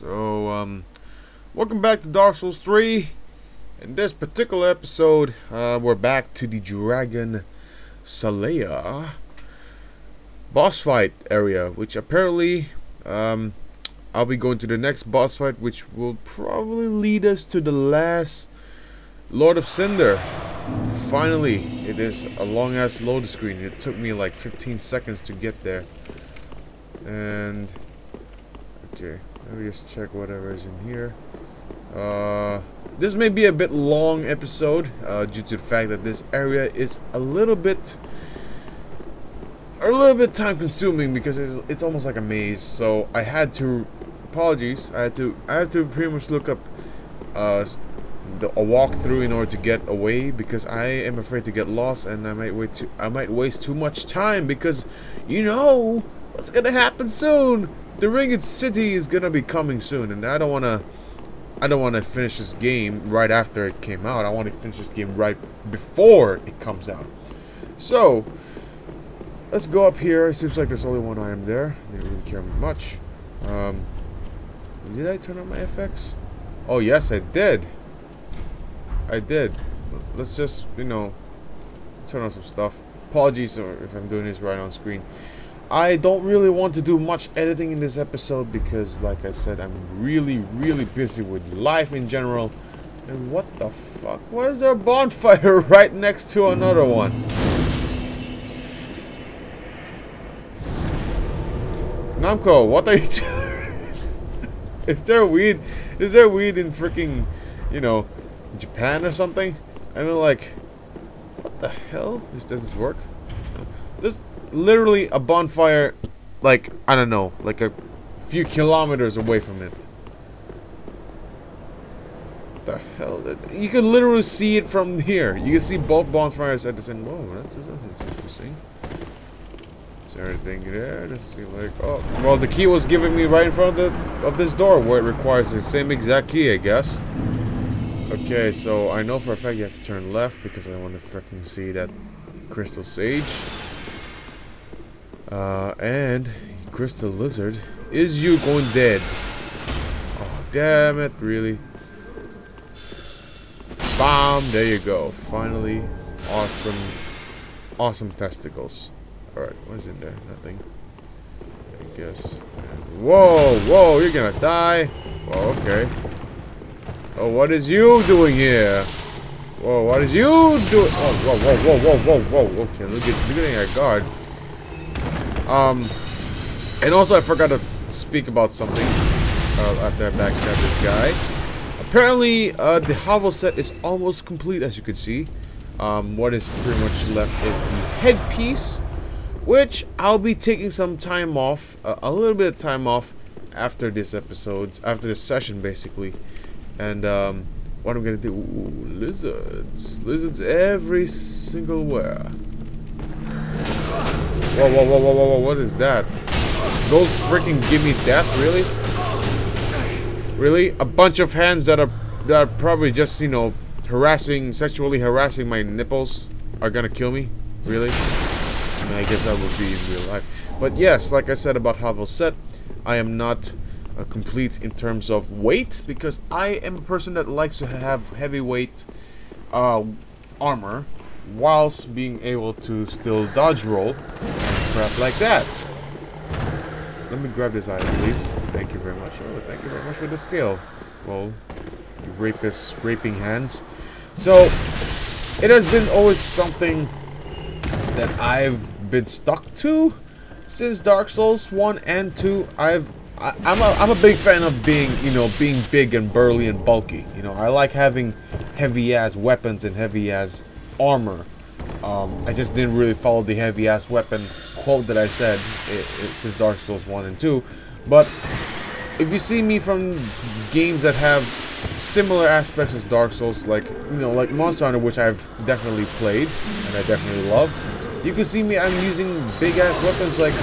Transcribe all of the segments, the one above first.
So, welcome back to Dark Souls 3. In this particular episode, we're back to the Dragon Saleya boss fight area, which apparently, I'll be going to the next boss fight, which will probably lead us to the last Lord of Cinder. Finally, it is a long-ass load screen. It took me like 15 seconds to get there. And okay, let me just check whatever is in here. This may be a bit long episode due to the fact that this area is a little bit time-consuming because it's almost like a maze. So I had to, apologies, I had to pretty much look up a walkthrough in order to get away, because I am afraid to get lost and I might waste too much time, because you know what's gonna happen soon. The Ringed City is gonna be coming soon, and I don't wanna finish this game right after it came out. I want to finish this game right before it comes out. So let's go up here. It seems like there's only one item there. I didn't really care much. Did I turn on my FX? Oh yes, I did. Let's just, you know, turn on some stuff. Apologies if I'm doing this right on screen. I don't really want to do much editing in this episode because, like I said, I'm really busy with life in general. And what the fuck? Why is there a bonfire right next to another one? Namco, what are you doing? Is there weed in freaking, you know, Japan or something? I mean, like, what the hell? This doesn't work. There's literally a bonfire, like, I don't know, like a few kilometers away from it. What the hell? You can literally see it from here. You can see both bonfires at the same. Whoa, that's interesting. Is there anything there? Does it seem like, oh, well, the key was given me right in front of this door, where it requires the same exact key, I guess. Okay, so I know for a fact you have to turn left because I want to freaking see that Crystal Sage. And Crystal Lizard. Is you going dead? Oh, damn it, really. Bam, there you go. Finally, awesome testicles. Alright, what is in there? Nothing, I guess. And whoa, you're gonna die. Well, okay. Oh, what is you doing here? Whoa, what is you doing? Oh, whoa. Okay, look at that guard. And also I forgot to speak about something after I backstabbed this guy. Apparently, the Havel set is almost complete, as you can see. What is pretty much left is the headpiece, which I'll be taking some time off, a little bit of time off after this episode, after this session, basically. And what I'm gonna do, ooh, lizards every single where. Whoa, what is that? Those freaking give me death, really? Really? A bunch of hands that are probably just, you know, sexually harassing my nipples are gonna kill me? Really? I mean, I guess that would be in real life. But yes, like I said about Havel's set, I am not complete in terms of weight, because I am a person that likes to have heavyweight armor whilst being able to still dodge roll and crap like that. Let me grab this item, please. Thank you very much. Oh, thank you very much for the scale. Well, you rapist, raping hands. So it has been always something that I've been stuck to since Dark Souls 1 and 2. I'm a big fan of being big and burly and bulky. You know, I like having heavy-ass weapons and heavy-ass armor. I just didn't really follow the heavy-ass weapon quote that I said since Dark Souls 1 and 2. But if you see me from games that have similar aspects as Dark Souls, like, you know, like Monster Hunter, which I've definitely played and I definitely love, you can see me. I'm using big-ass weapons like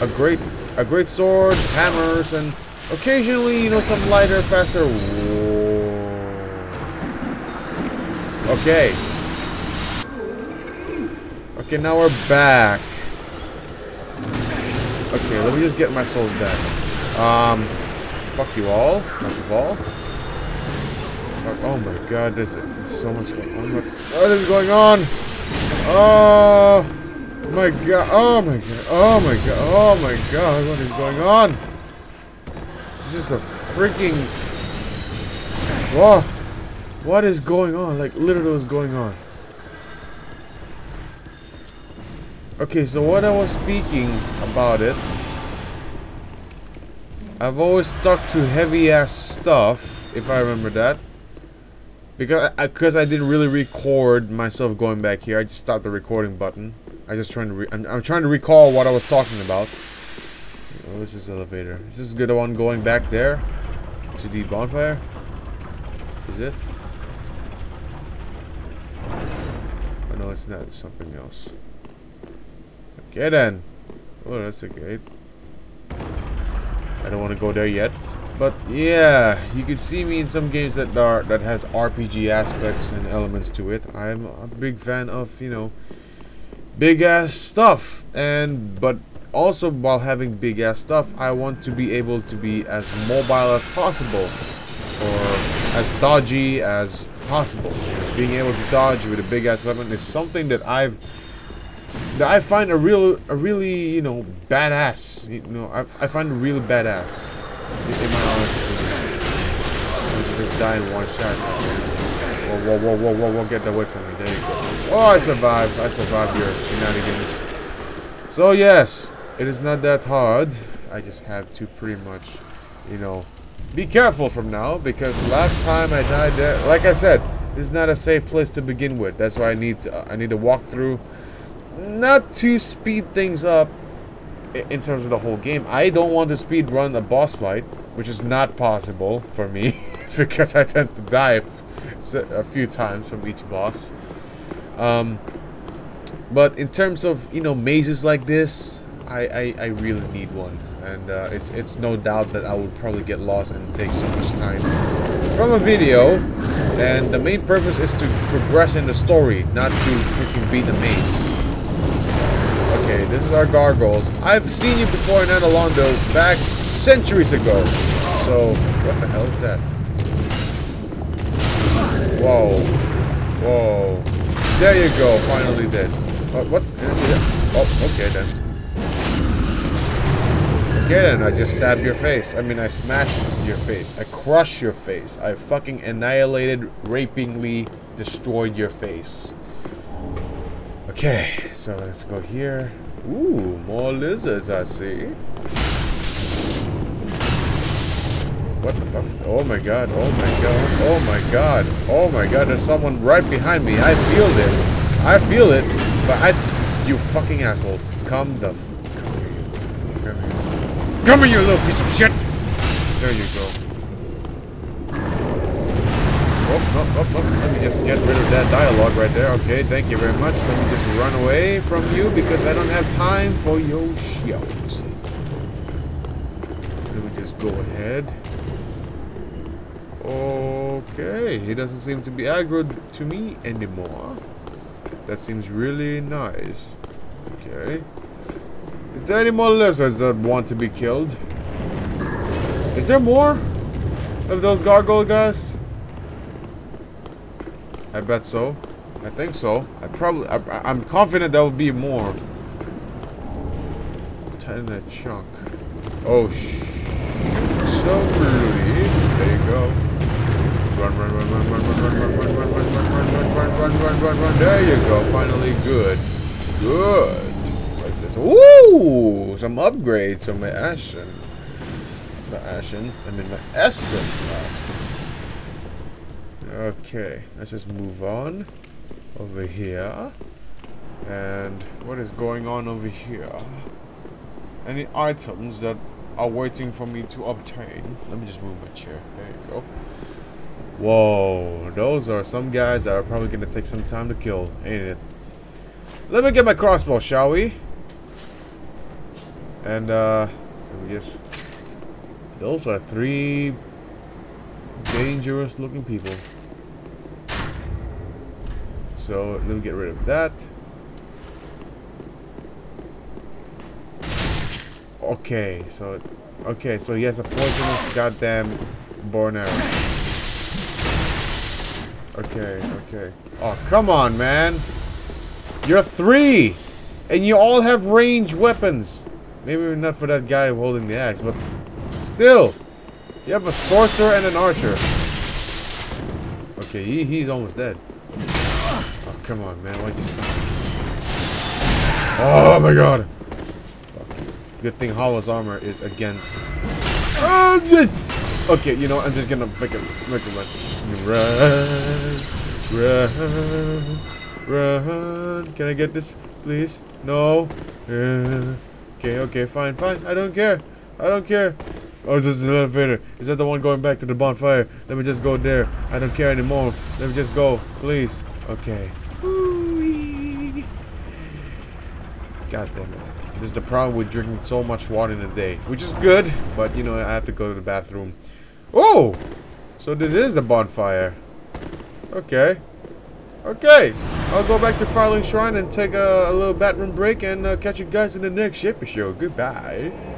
a great sword, hammers, and occasionally, you know, some lighter, faster. Whoa. Okay. Okay, now we're back. Okay, let me just get my souls back. Fuck you all, first of all. Oh my god, there's so much going on. What is going on? Oh my god, oh my god, oh my god, oh my god, what is going on? This is a freaking... Whoa! What is going on? Like, literally what's going on? Okay, so what I was speaking about it, I've always stuck to heavy ass stuff, if I remember that, because I didn't really record myself going back here. I just stopped the recording button. I'm trying to recall what I was talking about. Oh, what's this elevator? Is this a good one going back there to the bonfire? Is it? Oh no, it's not. It's something else. Okay then. Oh, that's a gate. I don't want to go there yet, but yeah, you can see me in some games that are that has RPG aspects and elements to it. I'm a big fan of, you know, big ass stuff, and but also while having big ass stuff, I want to be able to be as mobile as possible, or as dodgy as possible. Being able to dodge with a big ass weapon is something that I find a really, you know, badass. You know, I find it really badass. In my honest opinion. Just die in one shot. Whoa, whoa, whoa, whoa, whoa, whoa, get that away from me. There you go. Oh, I survived your shenanigans. So yes, it is not that hard. I just have to pretty much, you know, be careful from now, because last time I died there, like I said, this is not a safe place to begin with. That's why I need to walk through. Not to speed things up in terms of the whole game. I don't want to speed run a boss fight, which is not possible for me because I tend to die a few times from each boss. But in terms of, you know, mazes like this, I really need one, and it's no doubt that I would probably get lost and take so much time from a video. And the main purpose is to progress in the story, not to freaking beat the maze. Okay, this is our gargoyles. I've seen you before in Anor Londo back centuries ago. So, what the hell is that? Whoa. Whoa. There you go, finally dead. What? Oh, okay then. Okay then, I just stabbed your face. I mean, I smashed your face. I crushed your face. I fucking annihilated, rapingly destroyed your face. Okay, so let's go here. Ooh, more lizards, I see. What the fuck is... Oh my god, oh my god, oh my god, oh my god, there's someone right behind me. I feel it, but you fucking asshole. Come here, you little piece of shit! There you go. Oh, let me just get rid of that dialogue right there. Okay, thank you very much. Let me just run away from you because I don't have time for your shit. Let me just go ahead. Okay, he doesn't seem to be aggro to me anymore. That seems really nice. Okay. Is there any more lizards that want to be killed? Is there more of those gargoyle guys? I bet so. I think so. I'm confident there will be more. Tighten that chunk. Oh shit! So really. There you go. Run. There you go. Finally, good. What's this? Ooh, some upgrades on my Ashen. My Estus flask. Okay, let's just move on over here. And what is going on over here? Any items that are waiting for me to obtain? Let me just move my chair. There you go. Whoa, those are some guys that are probably going to take some time to kill, ain't it? Let me get my crossbow, shall we? And let me guess. Those are three dangerous looking people. So let me get rid of that. Okay, so Okay, so he has a poisonous goddamn bow arrow. Okay, okay. Oh, come on, man. You're three! And you all have ranged weapons. Maybe not for that guy holding the axe, but still. You have a sorcerer and an archer. Okay, he's almost dead. Oh, come on, man. Why'd you stop? Oh, my God. Good thing Hollow's armor is against... Okay, you know, I'm just gonna make a run. Can I get this, please? No. Okay, okay, fine, fine. I don't care. I don't care. Oh, is this an elevator? Is that the one going back to the bonfire? Let me just go there. I don't care anymore. Let me just go, please. Okay. God damn it. This is the problem with drinking so much water in a day, which is good, but you know, I have to go to the bathroom. Oh, so this is the bonfire. Okay, okay, I'll go back to Firelink Shrine and take a little bathroom break and catch you guys in the next Shippy Show. Goodbye.